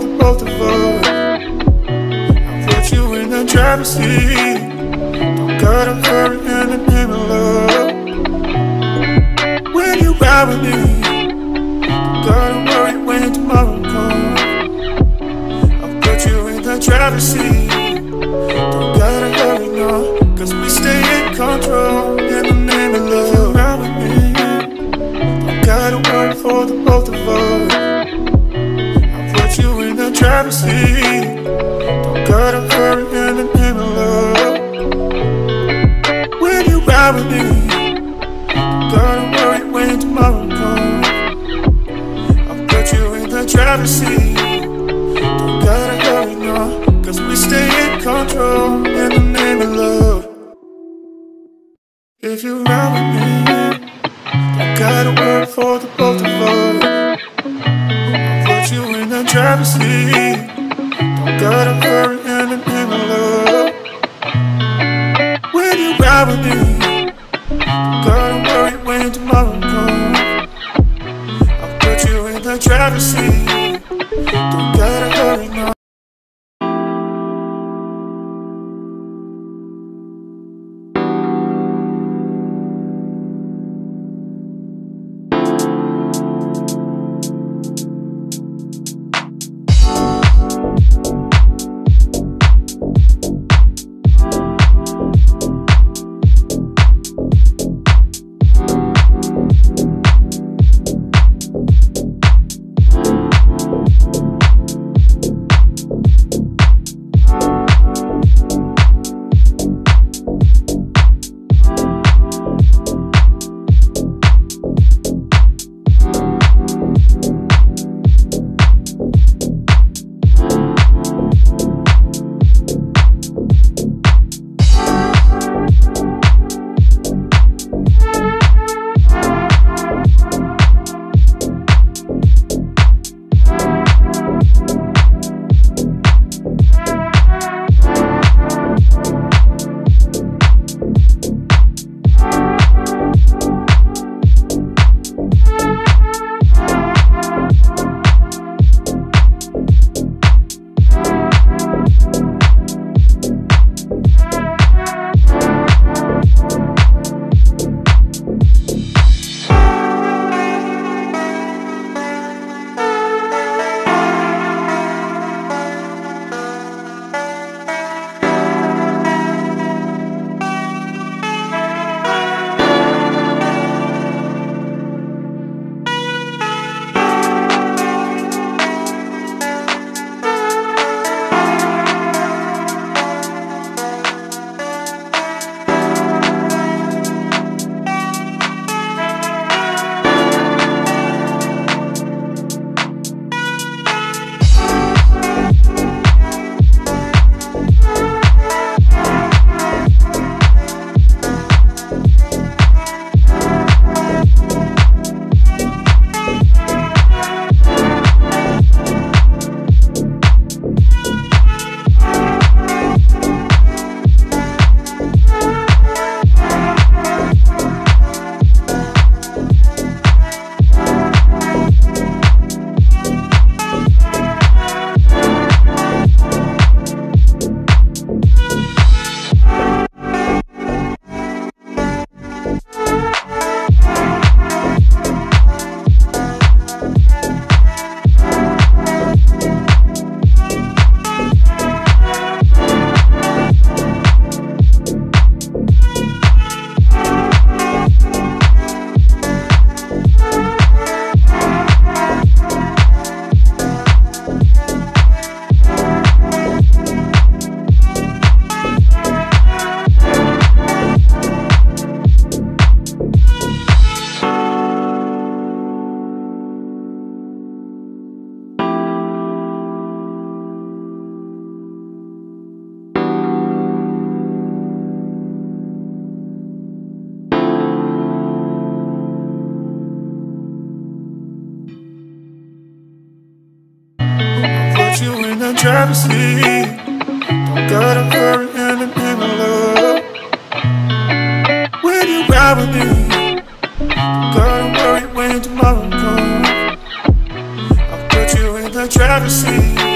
for the both of us. I put you in the driver's seat. Don't gotta hurry in the name of love. When you ride with me, don't gotta worry when tomorrow comes. I put you in the driver's seat. Don't gotta hurry now, cause we stay in control in the name of love. Ride with me, don't gotta worry for the both of us. Don't gotta hurry in the name of love. When you ride with me, don't gotta worry when tomorrow comes. I'll put you in the driver's seat. Don't gotta hurry now, cause we stay in control in the name of love. If you ride with me, don't gotta worry for the both of us. Driver's seat, don't gotta hurry in the name of love. When you ride with me, don't gotta worry when tomorrow comes. I'll put you in the driver's seat, don't gotta hurry now. Driver's seat, don't gotta hurry in the name of love. When you ride with me, don't gotta worry when tomorrow comes. I'll put you in the driver's seat.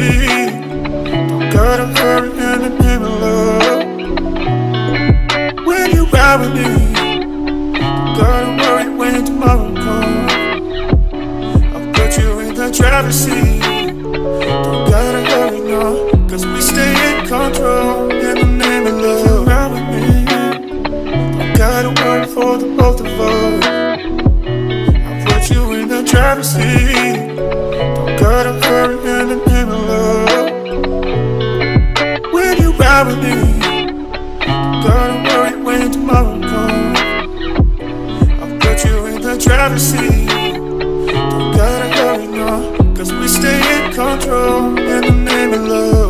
me. Gotta hurry in the name of love. When you ride with me, gotta worry when tomorrow comes. I'll put you in the driver's seat. Don't gotta hurry, no, cause we stay in control. In the name of love, ride with me. Don't gotta worry for the both of us. I'll put you in the driver's seat. Gotta hurry in the name of love. When you ride with me, gotta worry when tomorrow comes. I'll put you in the driver's seat. Don't gotta hurry now, cause we stay in control. In the name of love.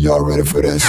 Y'all ready for this?